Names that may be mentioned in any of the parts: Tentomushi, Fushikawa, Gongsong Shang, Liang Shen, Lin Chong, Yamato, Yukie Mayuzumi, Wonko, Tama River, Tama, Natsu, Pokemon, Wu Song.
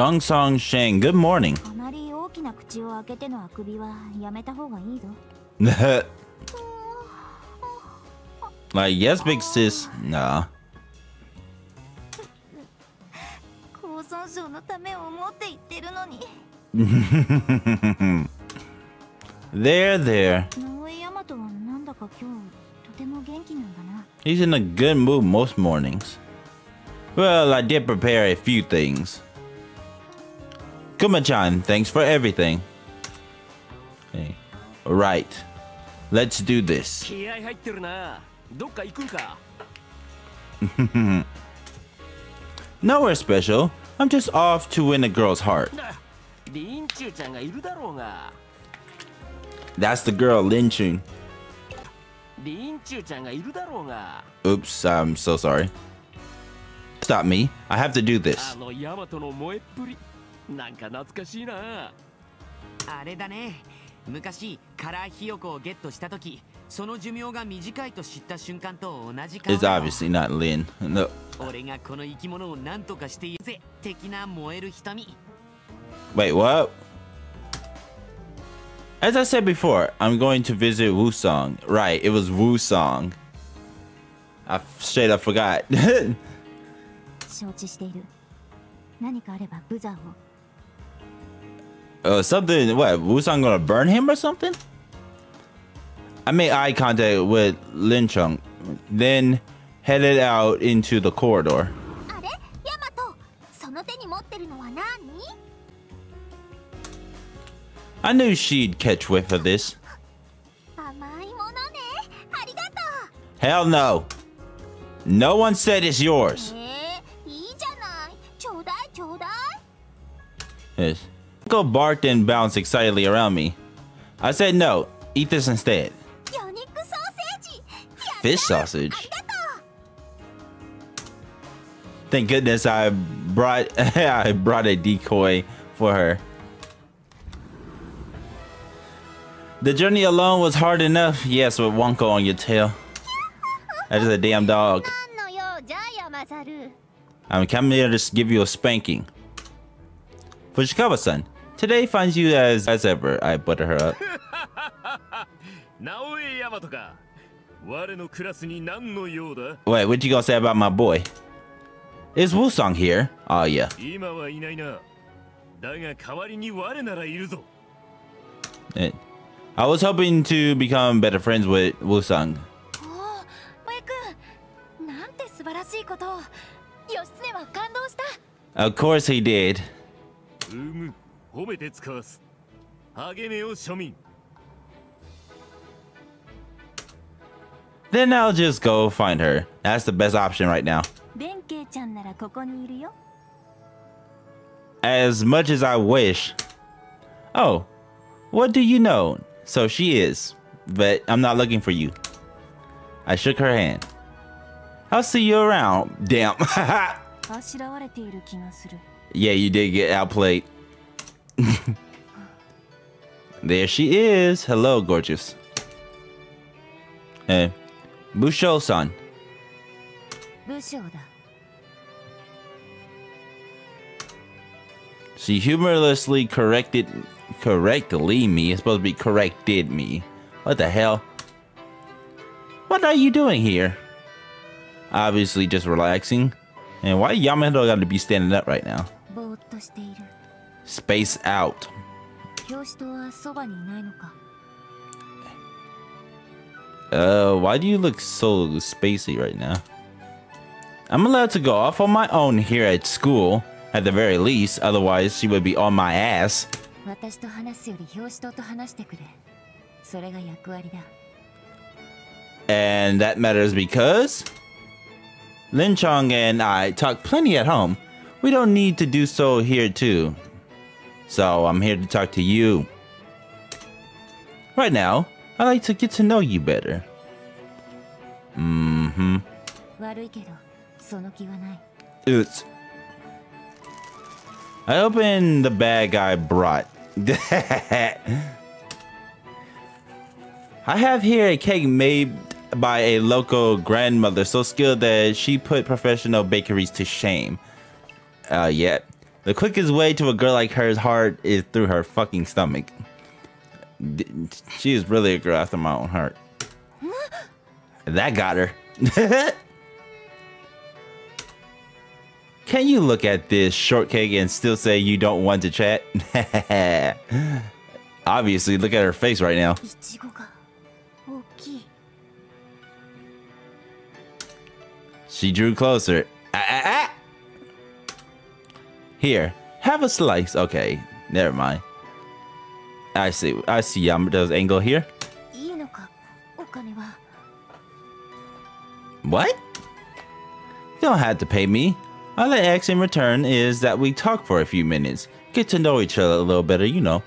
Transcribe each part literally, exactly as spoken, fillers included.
Gongsong Shang, good morning. Like, yes, big sis. Nah. There, there. He's in a good mood most mornings. Well, I did prepare a few things. Kuma-chan, thanks for everything. Hey. All right, let's do this. Nowhere special. I'm just off to win a girl's heart. That's the girl, Lin Chong. Oops, I'm so sorry. Stop me. I have to do this. It's obviously not Lin. No. Wait, what? As I said before, I'm going to visit Wu Song. Right, it was Wu Song. I straight up forgot. Uh, something, what, Wu Song gonna burn him or something? I made eye contact with Lin Chong, then headed out into the corridor. I knew she'd catch whiff of this. Hell no. No one said it's yours. Yes. Wonko barked and bounced excitedly around me. I said no. Eat this instead. Fish sausage. Thank goodness I brought I brought a decoy for her. The journey alone was hard enough. Yes, with Wonko on your tail. That is a damn dog. I'm coming here to give you a spanking. Fushikawa-san, today finds you as as ever. I butter her up. Wait, what you gonna say about my boy? Is Wu Song here? Oh yeah. It, I was hoping to become better friends with Wu Song. Of course he did. Then I'll just go find her. That's the best option right now. As much as I wish. Oh, what do you know? So she is, but I'm not looking for you. I shook her hand. I'll see you around. Damn. Yeah, you did get outplayed. There she is. Hello, gorgeous. Hey, Busho-san. She humorlessly corrected correctly me. It's supposed to be corrected me. What the hell? What are you doing here? Obviously just relaxing. And why Yamato gotta be standing up right now? Space out. Uh, why do you look so spacey right now? I'm allowed to go off on my own here at school, at the very least. Otherwise, she would be on my ass. And that matters because Lin Chong and I talk plenty at home. We don't need to do so here too. So I'm here to talk to you. Right now, I'd like to get to know you better. Mm-hmm. Oops. I opened the bag I brought. I have here a cake made by a local grandmother so skilled that she put professional bakeries to shame. Uh, yeah. The quickest way to a girl like her's heart is through her fucking stomach. She is really a girl after my own heart. That got her. Can you look at this shortcake and still say you don't want to chat? Obviously, look at her face right now. She drew closer. Ah, ah, ah. Here, have a slice. Okay, never mind. I see. I see Yamato's angle here. What? You don't have to pay me. All I ask in return is that we talk for a few minutes. Get to know each other a little better, you know.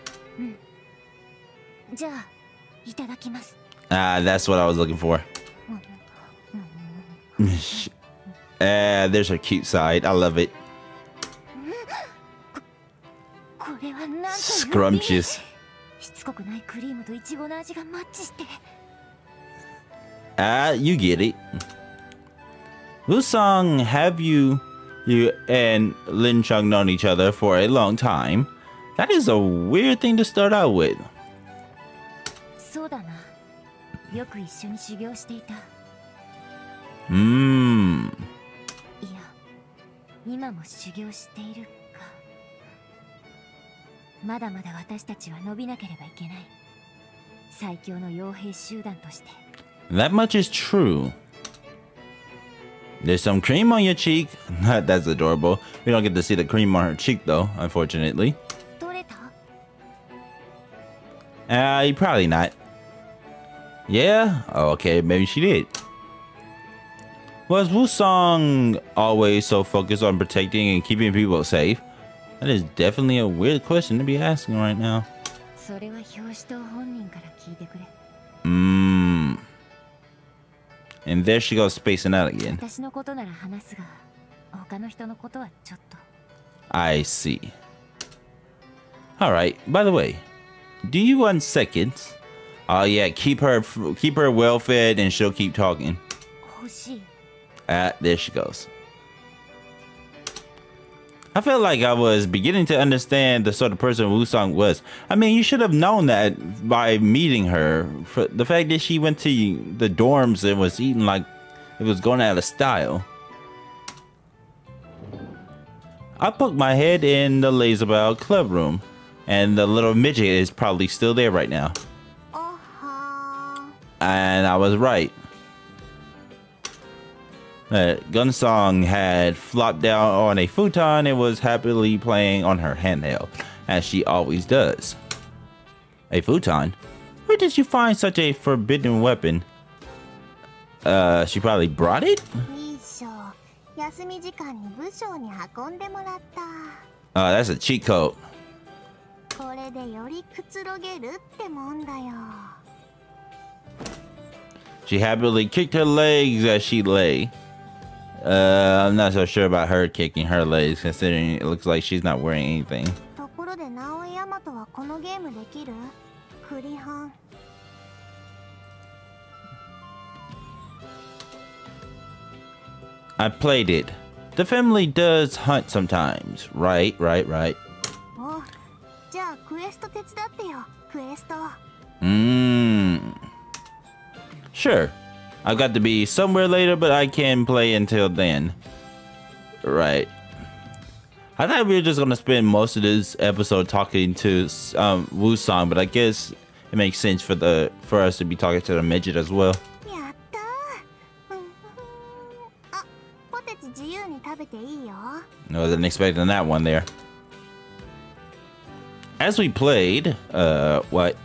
Ah, that's what I was looking for. Ah, there's her cute side. I love it. Scrumptious. Ah, you get it. Wu Song, have you... You and Lin Chong known each other for a long time? That is a weird thing to start out with. Hmm. That much is true. There's some cream on your cheek. That's adorable. We don't get to see the cream on her cheek though, unfortunately. Uh, probably not. Yeah? Oh, okay, maybe she did. Was Wu Song always so focused on protecting and keeping people safe? That is definitely a weird question to be asking right now. Mmm. And there she goes spacing out again. I see. Alright, by the way, do you want seconds? Oh yeah, keep her keep her well fed and she'll keep talking. Ah, there she goes. I felt like I was beginning to understand the sort of person Wu Song was. I mean, you should have known that by meeting her. For the fact that she went to the dorms and was eating like it was going out of style. I poked my head in the Laserbow club room, and the little midget is probably still there right now. Uh-huh. And I was right. Uh, Gun Song had flopped down on a futon and was happily playing on her handheld, as she always does. A futon? Where did you find such a forbidden weapon? Uh, she probably brought it? Oh, uh, that's a cheat code. She happily kicked her legs as she lay. Uh, I'm not so sure about her kicking her legs, considering it looks like she's not wearing anything. I played it. The family does hunt sometimes. Right, right, right. Mmm. Sure. I've got to be somewhere later, but I can play until then. Right. I thought we were just going to spend most of this episode talking to um, Wu Song, but I guess it makes sense for the for us to be talking to the midget as well. I wasn't expecting that one there. As we played, uh, what?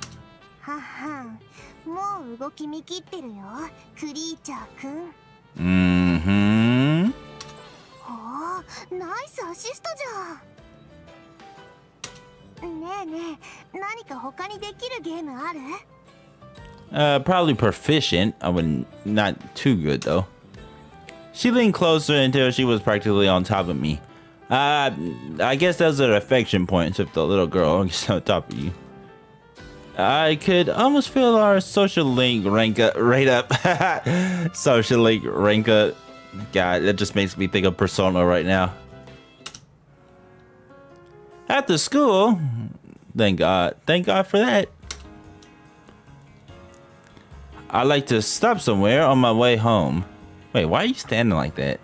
Mm-hmm. Uh, probably proficient. I wouldn't, not too good though. She leaned closer until she was practically on top of me. Uh, I guess those are affection points if the little girl gets on top of you. I could almost feel our social link rank up, right up. Social link rank up. God, that just makes me think of Persona right now. at the school. Thank God. Thank God for that. I like to stop somewhere on my way home. Wait, why are you standing like that?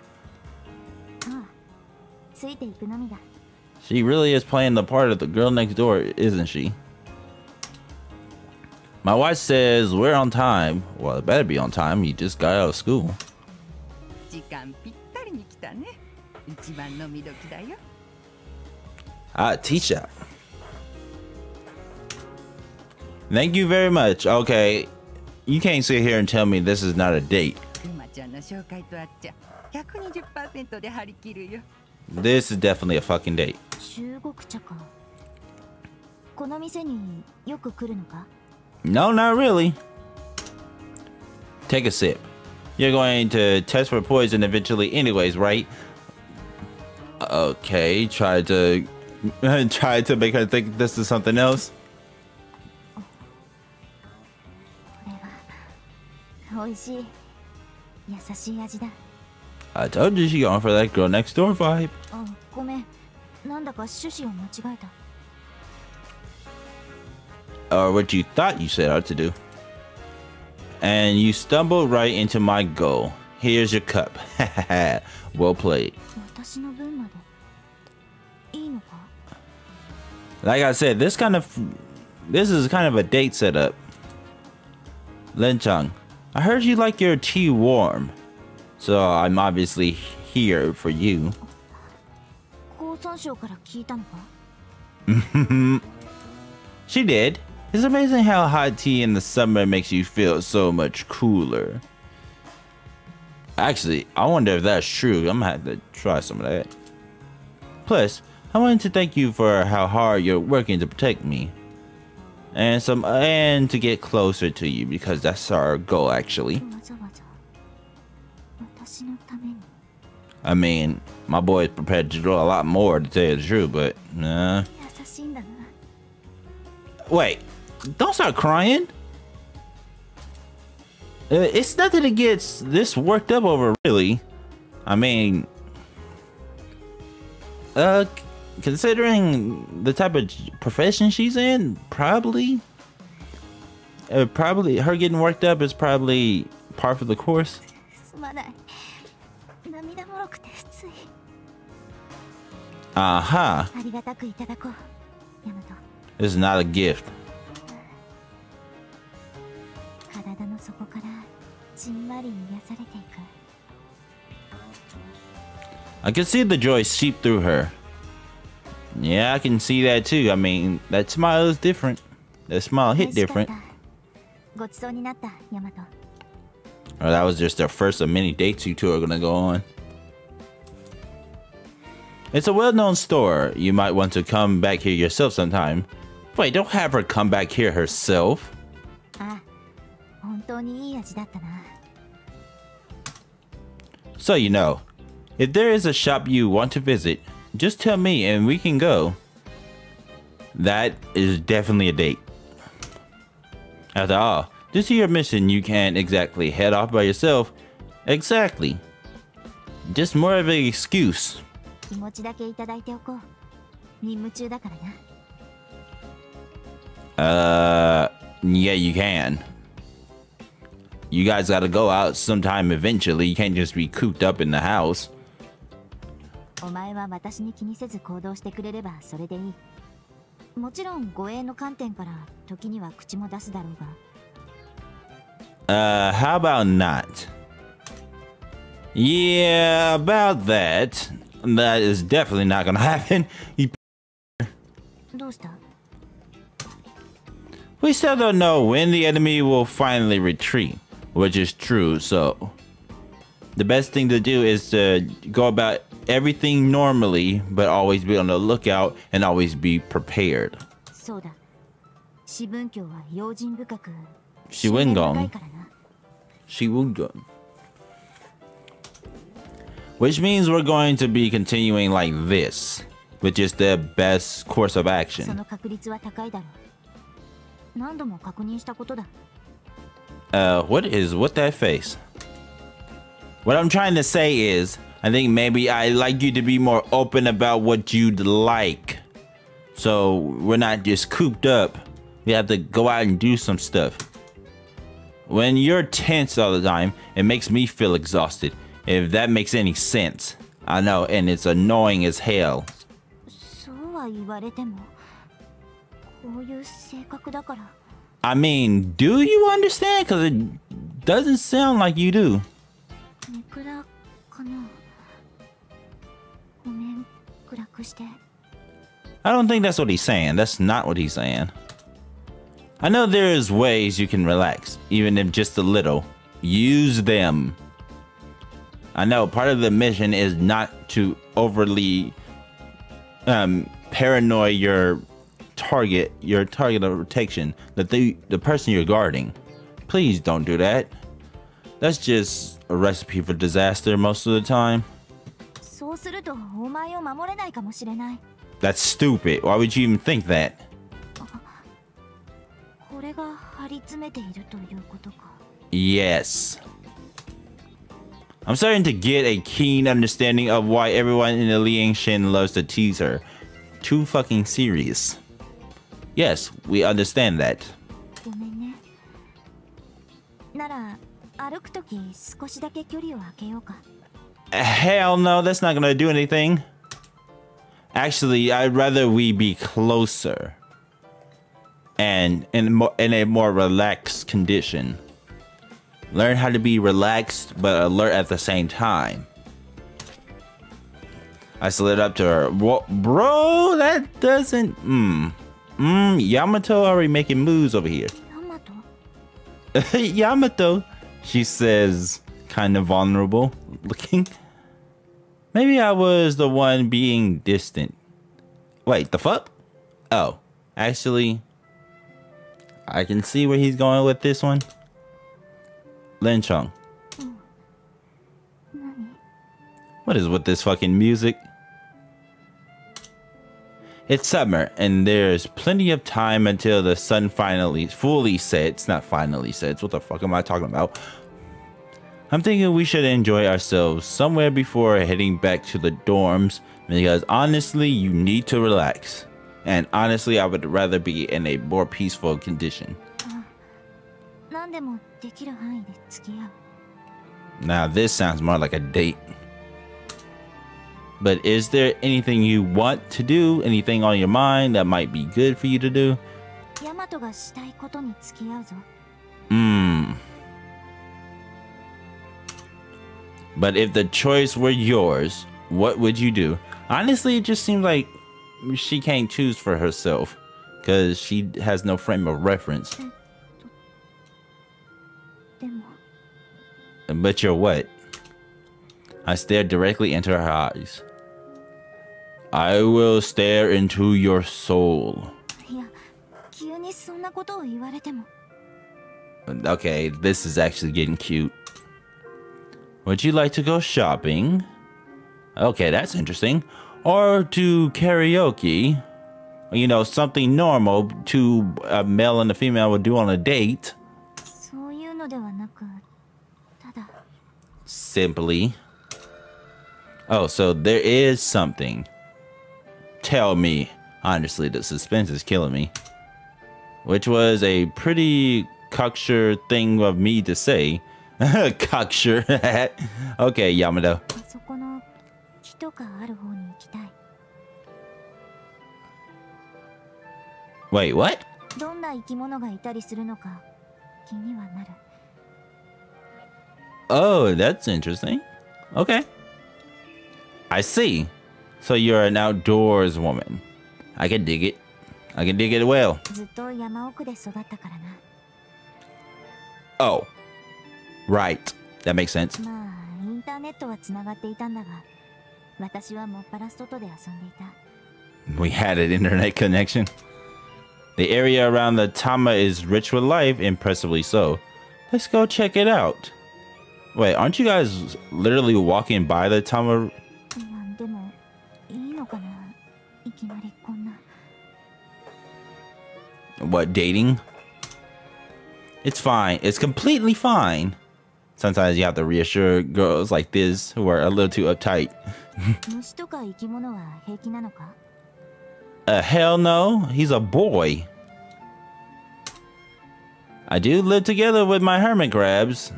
She really is playing the part of the girl next door, isn't she? My wife says we're on time. Well, it better be on time. You just got out of school. Ah, teacher. Thank you very much. Okay. You can't sit here and tell me this is not a date. This is definitely a fucking date. No, not really. Take a sip. You're going to test for poison eventually anyways, right? Okay, try to... try to make her think this is something else. I told you she gone for that girl next door vibe. Or what you thought you set out to do. And you stumbled right into my goal. Here's your cup. Well played. Like I said, this kind of this is kind of a date setup. Lin Chong, I heard you like your tea warm, so I'm obviously here for you. She did. It's amazing how hot tea in the summer makes you feel so much cooler. Actually, I wonder if that's true. I'm gonna have to try some of that. Plus, I wanted to thank you for how hard you're working to protect me. And some and to get closer to you, because that's our goal actually. I mean, my boy is prepared to do a lot more to tell you the truth, but nah. Wait, don't start crying. It's nothing that gets this worked up over, really. I mean, uh, considering the type of profession she's in, probably, uh, probably her getting worked up is probably par for the course. Aha. Uh-huh. This is not a gift. I can see the joy seep through her. Yeah, I can see that too. I mean, that smile is different. That smile hit different. Oh, that was just their first of many dates you two are gonna go on. It's a well-known store. You might want to come back here yourself sometime. Wait, don't have her come back here herself. So you know, if there is a shop you want to visit, just tell me and we can go. That is definitely a date. After all, due to your mission, you can't exactly head off by yourself. Exactly. Just more of an excuse. Uh, yeah, you can. You guys gotta go out sometime eventually. You can't just be cooped up in the house. Uh, how about not? Yeah, about that. That is definitely not gonna happen. You we still don't know when the enemy will finally retreat, which is true, so the best thing to do is to go about everything normally, but always be on the lookout and always be prepared. She went gone. She went gone. Which means we're going to be continuing like this, which is the best course of action. Uh, what is with that face? What I'm trying to say is, I think maybe I'd like you to be more open about what you'd like. So we're not just cooped up. We have to go out and do some stuff. When you're tense all the time, it makes me feel exhausted, if that makes any sense. I know, and it's annoying as hell. I mean, do you understand? Because it doesn't sound like you do. I don't think that's what he's saying. That's not what he's saying. I know there's ways you can relax, even if just a little. Use them. I know part of the mission is not to overly um, paranoid your target, your target of protection, that the, the person you're guarding. Please don't do that. That's just a recipe for disaster most of the time. That's stupid. Why would you even think that? Yes. I'm starting to get a keen understanding of why everyone in the Liang Shen loves to tease her. Too fucking serious. Yes, we understand that. Hell no, that's not gonna do anything. Actually, I'd rather we be closer. And in more, in a more relaxed condition. Learn how to be relaxed but alert at the same time. I slid up to her. Whoa, bro, that doesn't. Mmm. Mmm. Yamato already making moves over here. Yamato. Yamato. She says, kind of vulnerable looking. Maybe I was the one being distant. Wait, the fuck? Oh, actually. I can see where he's going with this one. Lin Chong. What is with this fucking music? It's summer, and there's plenty of time until the sun finally fully sets. Not finally sets. What the fuck am I talking about? I'm thinking we should enjoy ourselves somewhere before heading back to the dorms, because honestly, you need to relax. And honestly, I would rather be in a more peaceful condition. Now this sounds more like a date. But is there anything you want to do? Anything on your mind that might be good for you to do? Hmm. But if the choice were yours, what would you do? Honestly, it just seems like she can't choose for herself because she has no frame of reference. But you're what? I stared directly into her eyes. I will stare into your soul. Okay, this is actually getting cute. Would you like to go shopping? Okay, that's interesting. Or to karaoke, you know, something normal to a male and a female would do on a date. Simply. Oh, so there is something. Tell me. Honestly, the suspense is killing me. Which was a pretty cocksure thing of me to say. Cocksure. Okay, Yamato. Wait, what? Oh, that's interesting. Okay. I see. So you're an outdoors woman. I can dig it. I can dig it well. Oh. Right. That makes sense. We had an internet connection. The area around the Tama is rich with life, impressively so. Let's go check it out. Wait, aren't you guys literally walking by the Tama? What, dating? It's fine. It's completely fine. Sometimes you have to reassure girls like this who are a little too uptight. Uh, hell no. He's a boy. I do live together with my hermit crabs.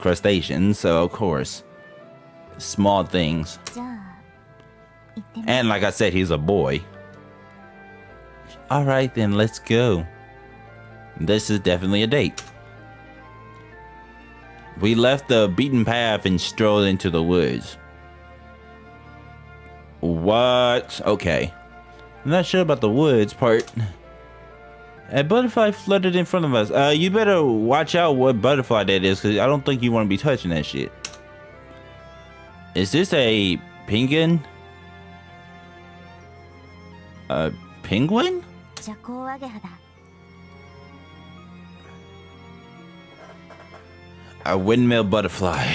Crustaceans, so of course. Small things. And like I said, he's a boy. Alright then, let's go. This is definitely a date. We left the beaten path and strolled into the woods. What? Okay. I'm not sure about the woods part. A butterfly fluttered in front of us. Uh, you better watch out what butterfly that is, because I don't think you want to be touching that shit. Is this a penguin? A penguin? A windmill butterfly.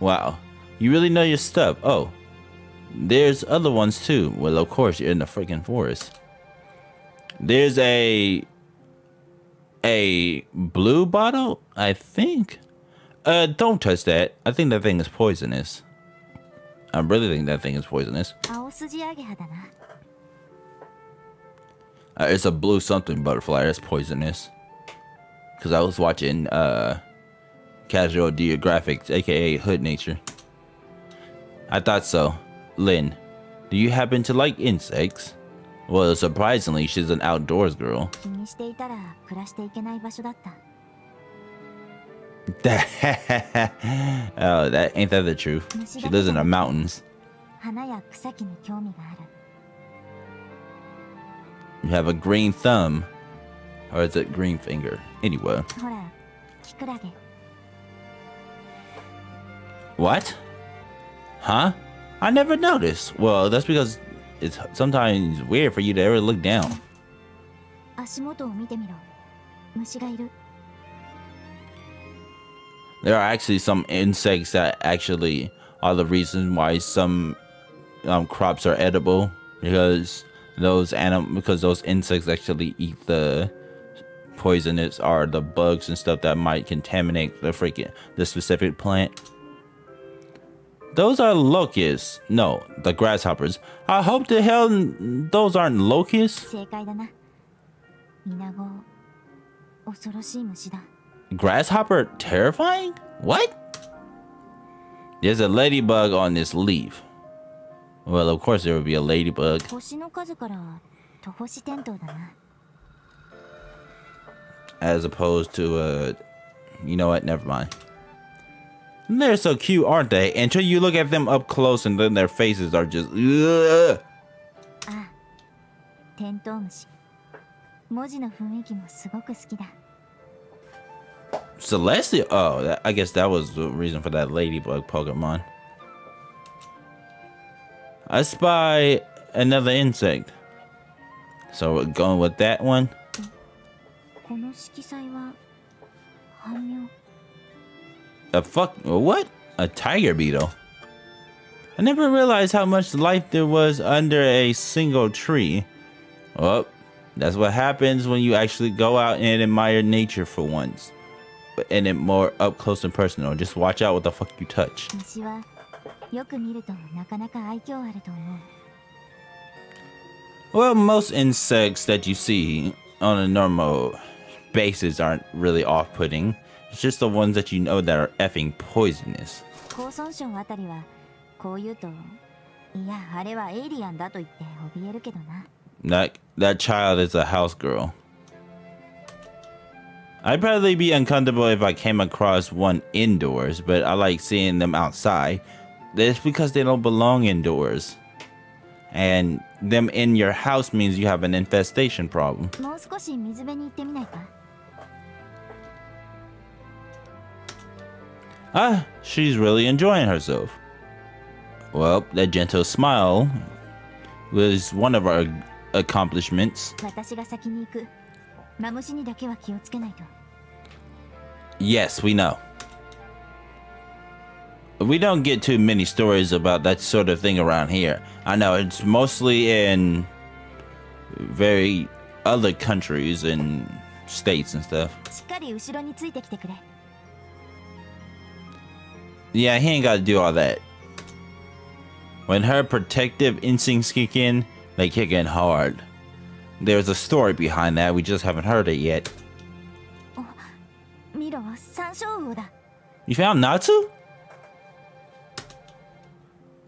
Wow. You really know your stuff. Oh. There's other ones too. Well, of course, you're in the freaking forest. There's a... A blue bottle, I think? Uh, don't touch that. I think that thing is poisonous. I really think that thing is poisonous. Uh, it's a blue something butterfly. That's poisonous. Because I was watching, uh... Casual Geographic, aka Hood Nature. I thought so. Lin, do you happen to like insects? Well, surprisingly, she's an outdoors girl. Oh, that ain't that the truth. She lives in the mountains. You have a green thumb. Or is it green finger? Anyway. What? Huh? I never noticed. Well, that's because it's sometimes weird for you to ever look down. There are actually some insects that actually are the reason why some um, crops are edible, because those anim because those insects actually eat the poisonous or the bugs and stuff that might contaminate the freaking the specific plant. Those are locusts. No, the grasshoppers. I hope the hell those aren't locusts. Grasshopper terrifying? What? There's a ladybug on this leaf. Well, of course there would be a ladybug. As opposed to a... Uh, you know what? Never mind. They're so cute, aren't they? Until you look at them up close and then their faces are just... Ugh. Ah, Tentomushi. Celestia? Oh, that, I guess that was the reason for that ladybug Pokemon. I spy another insect. So we're going with that one. A fuck what? A tiger beetle. I never realized how much life there was under a single tree. Well, that's what happens when you actually go out and admire nature for once. But in it more up close and personal. Just watch out what the fuck you touch. Well, most insects that you see on a normal basis aren't really off-putting. It's just the ones that you know that are effing poisonous. That, that child is a house girl. I'd probably be uncomfortable if I came across one indoors, but I like seeing them outside. That's because they don't belong indoors. And them in your house means you have an infestation problem. Ah, she's really enjoying herself. Well, that gentle smile was one of our accomplishments. Yes, we know. We don't get too many stories about that sort of thing around here. I know, it's mostly in very other countries and states and stuff. Yeah, he ain't gotta do all that. When her protective instincts kick in, They kick in hard. There's a story behind that, we just haven't heard it yet. You found Natsu?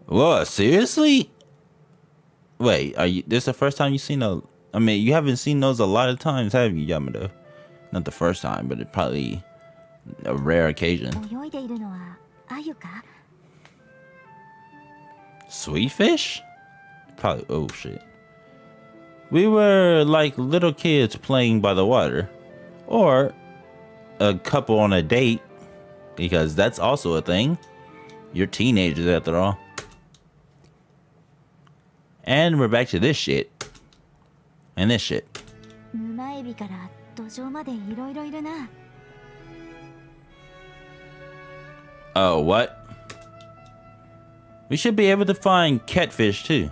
Whoa, seriously? Wait, are you, this the first time you've seen a... I mean, you haven't seen those a lot of times, have you, Yamato? Not the first time, but it probably a rare occasion. Sweet fish? Probably, oh shit. We were like little kids playing by the water. Or a couple on a date. Because that's also a thing. You're teenagers after all. And we're back to this shit. And this shit. Oh, what? We should be able to find catfish too.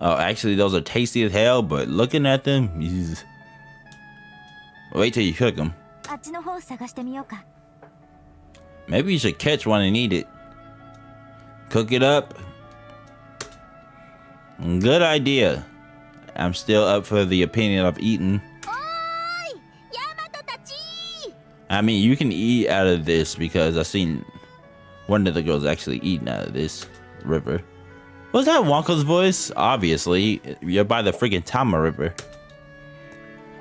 Oh, actually those are tasty as hell, but looking at them, geez. Wait till you cook them. Maybe you should catch one and eat it. Cook it up. Good idea. I'm still up for the opinion of eating. I mean, you can eat out of this because I've seen one of the girls actually eating out of this river. Was that Wonko's voice? Obviously, you're by the freaking Tama River.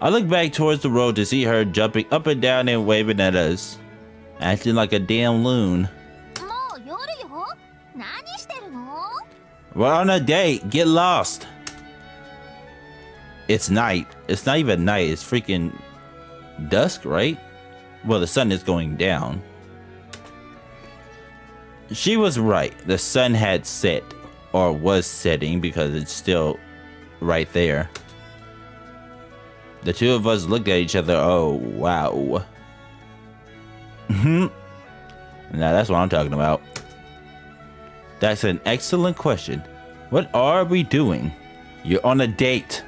I look back towards the road to see her jumping up and down and waving at us, acting like a damn loon. We're on a date. Get lost. It's night. It's not even night. It's freaking dusk, right? Well, the sun is going down. She was right. The sun had set, or was setting, because it's still right there. The two of us looked at each other. Oh, wow. Hmm. Now that's what I'm talking about. That's an excellent question. What are we doing? You're on a date.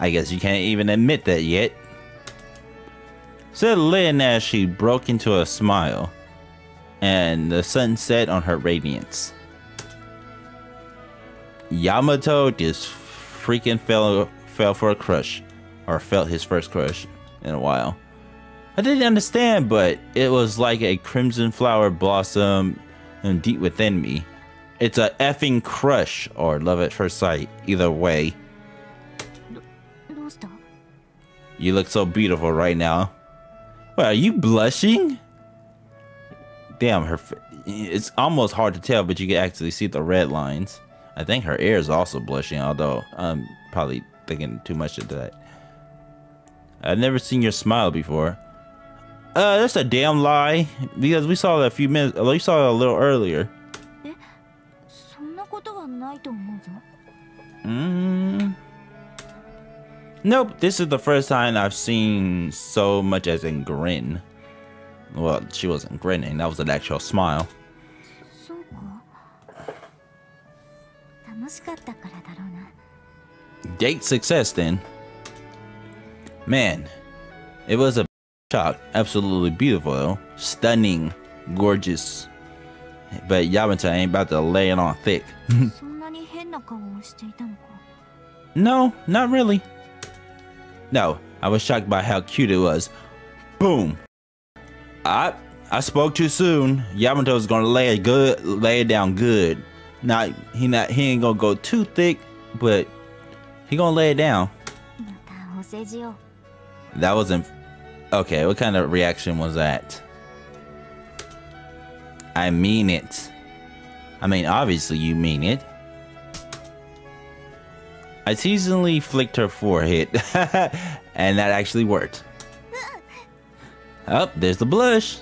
I guess you can't even admit that yet, said Lin as she broke into a smile, and the sun set on her radiance. Yamato just freaking fell fell for a crush, or felt his first crush in a while. I didn't understand, but it was like a crimson flower blossom deep within me. It's a effing crush, or love at first sight, either way. You look so beautiful right now. Wait, are you blushing? Damn, her f it's almost hard to tell, but you can actually see the red lines. I think her ear is also blushing, although I'm probably thinking too much of that. I've never seen your smile before. Uh, that's a damn lie, because we saw it a few minutes, we saw it a little earlier. Mm. Nope, this is the first time I've seen so much as a grin. Well, she wasn't grinning, that was an actual smile. Date success then. Man, it was a shock. Absolutely beautiful though. Stunning, gorgeous. But Yamato ain't about to lay it on thick. No, not really. No, I was shocked by how cute it was. Boom! I I spoke too soon. Yamato's gonna lay it good, lay it down good. Not he not he ain't gonna go too thick, but he gonna lay it down. That wasn't okay. What kind of reaction was that? I mean it. I mean, obviously you mean it. I teasingly flicked her forehead, and that actually worked. Oh, there's the blush.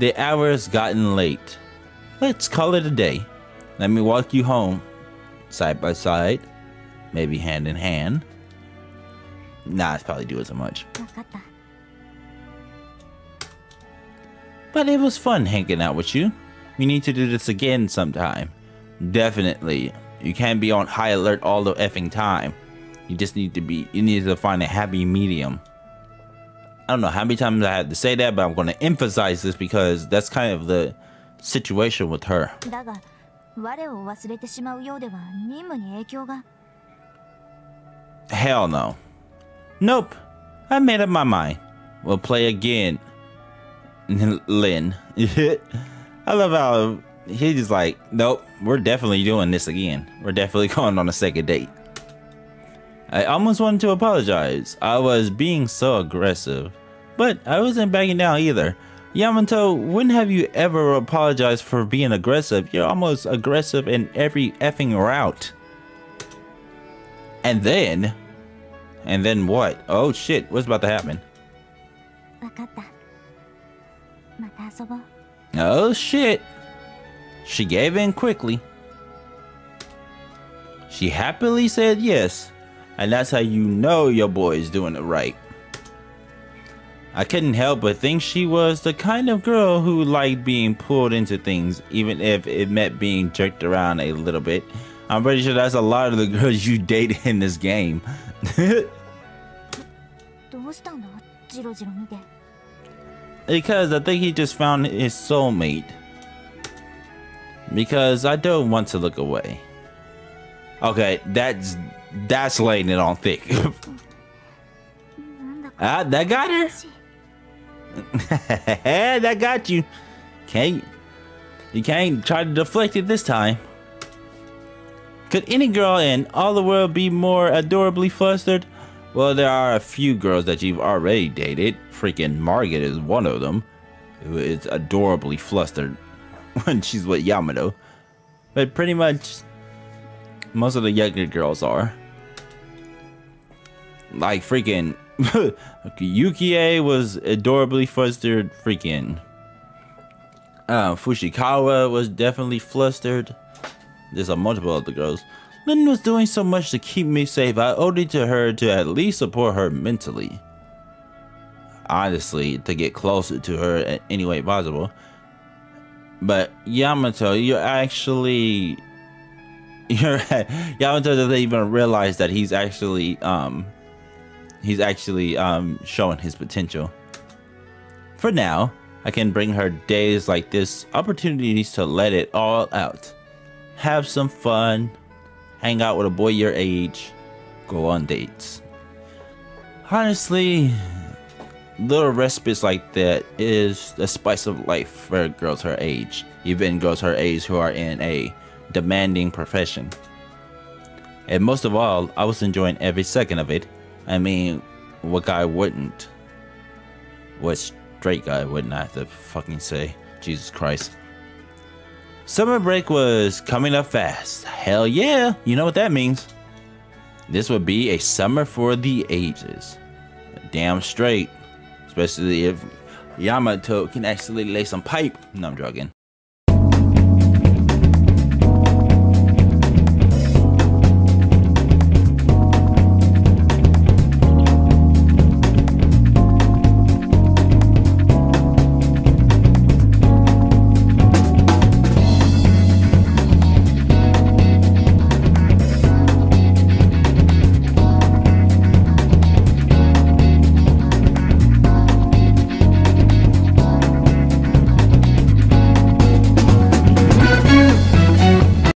The hour's gotten late. Let's call it a day. Let me walk you home, side by side, maybe hand in hand. Nah, it's probably doing so much. But it was fun hanging out with you. We need to do this again sometime. Definitely. You can't be on high alert all the effing time. You just need to be, you need to find a happy medium. I don't know how many times I had to say that, but I'm going to emphasize this because that's kind of the situation with her. Hell no. Nope. I made up my mind. We'll play again. Lin. I love how he's just like, nope, we're definitely doing this again. We're definitely going on a second date. I almost wanted to apologize. I was being so aggressive. But I wasn't backing down either. Yamato, when have you ever apologized for being aggressive? You're almost aggressive in every effing route. And then... And then what? Oh shit, what's about to happen? Oh shit. She gave in quickly. She happily said yes. And that's how you know your boy is doing it right. I couldn't help but think she was the kind of girl who liked being pulled into things, even if it meant being jerked around a little bit. I'm pretty sure that's a lot of the girls you date in this game. Because I think he just found his soulmate. Because I don't want to look away. Okay, that's... That's laying it on thick. Ah, that got her. That got you. Can't you can't try to deflect it this time. Could any girl in all the world be more adorably flustered? Well, there are a few girls that you've already dated. Freaking Margaret is one of them, who is adorably flustered when she's with Yamato. But pretty much most of the younger girls are. Like freaking Yukie was adorably flustered. Freaking uh, Fushikawa was definitely flustered. There's a multiple other girls. Lin was doing so much to keep me safe. I owed it to her to at least support her mentally. Honestly, to get closer to her in any way possible. But Yamato, you're actually... You're Yamato doesn't even realize that he's actually um he's actually um showing his potential. For now, I can bring her days like this opportunities to let it all out. Have some fun, hang out with a boy your age, go on dates. Honestly, little respites like that is the spice of life for girls her age, even girls her age who are in a demanding profession. And most of all, I was enjoying every second of it. I mean, what guy wouldn't? What straight guy wouldn't, I have to fucking say. Jesus Christ. Summer break was coming up fast. Hell yeah, you know what that means. This would be a summer for the ages. Damn straight. Especially if Yamato can actually lay some pipe. No, I'm joking.